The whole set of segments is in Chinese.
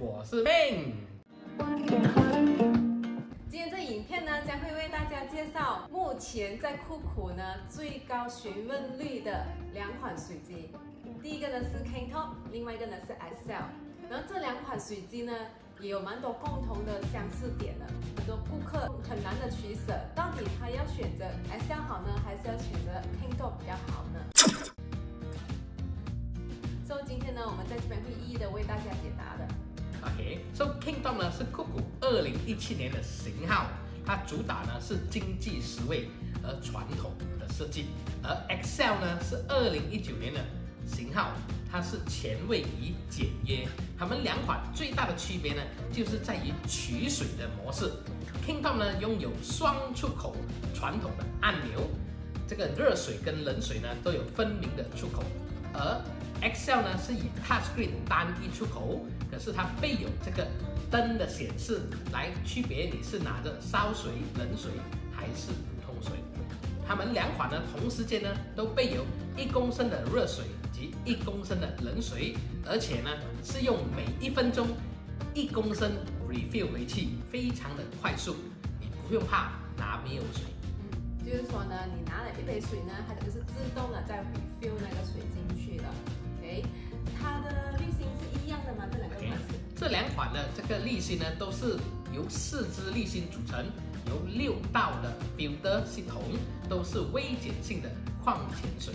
我是 King。 今天这影片呢，将会为大家介绍目前在酷酷呢最高询问率的2款水机。第一个呢是 King Top， 另外一个呢是 Excel。然后这2款水机呢也有蛮多共同的相似点的，很多顾客很难的取舍，到底他要选择 Excel 好呢，还是要选择 King Top 比较好呢？所以今天呢，我们在这边会一一的为大家解答的。 OK，So King Top 呢是酷酷2017年的型号，它主打呢是经济实惠和传统的设计，而 Xcel 呢是2019年的型号，它是前卫与简约。它们2款最大的区别呢，就是在于取水的模式。King Top 呢拥有双出口传统的按钮，这个热水跟冷水呢都有分明的出口，而 Xcel 呢是以 Touch Screen 单一出口，可是它备有这个灯的显示来区别你是拿着烧水、冷水还是普通水。它们2款呢同时间呢都备有1公升的热水及1公升的冷水，而且呢是用每1分钟1公升 refill 为器，非常的快速，你不用怕拿没有水。就是说呢，你拿了1杯水呢，它就是自动的在 refill 那个水进去的。 它的滤芯是一样的吗？这2款是？这2款的这个滤芯呢，都是由4支滤芯组成，由6道的 filter 系统，都是微碱性的矿泉水。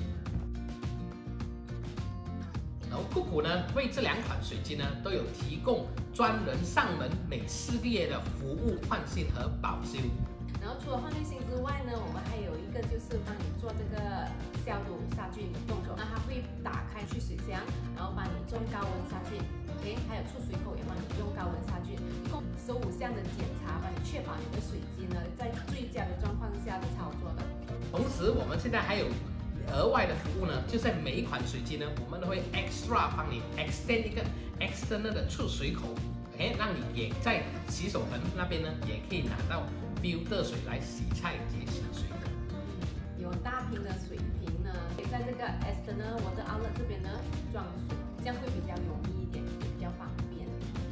然后酷酷呢，为这2款水机呢，都有提供专人上门每4个月的服务换新和保修。然后除了换滤芯之外呢，我们还有一个就是帮你做这个消毒杀菌动作，那它会打开去水箱，然后帮你用高温杀菌。OK， 还有出水口也帮你用高温杀菌，一共15项的检查，帮你确保你的水机呢在最佳的状况下的操作的。同时，我们现在还有额外的服务呢，就在每1款水机呢，我们都会 extra 帮你 extend 一个 external 的出水口，哎，让你也在洗手盆那边呢也可以拿到 filter 水来洗菜及洗水的。有大瓶的水瓶呢，也在这个 external water outlet 这边呢装水，这样会比较容易一点，也比较方便。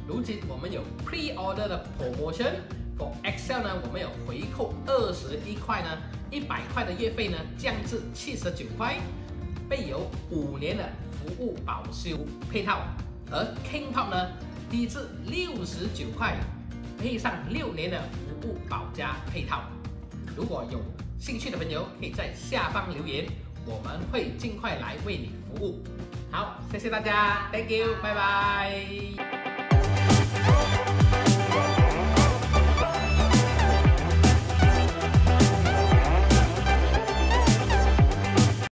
如今我们有 pre-order 的 promotion for Xcel 呢，我们有回扣21块呢，100块的月费呢降至79块，备有5年的服务保修配套，而 King Top 呢低至69块。 配上6年的服务保价配套，如果有兴趣的朋友，可以在下方留言，我们会尽快来为你服务。好，谢谢大家 ，Thank you， 拜拜。